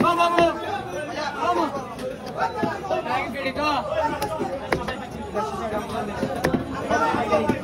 Come on,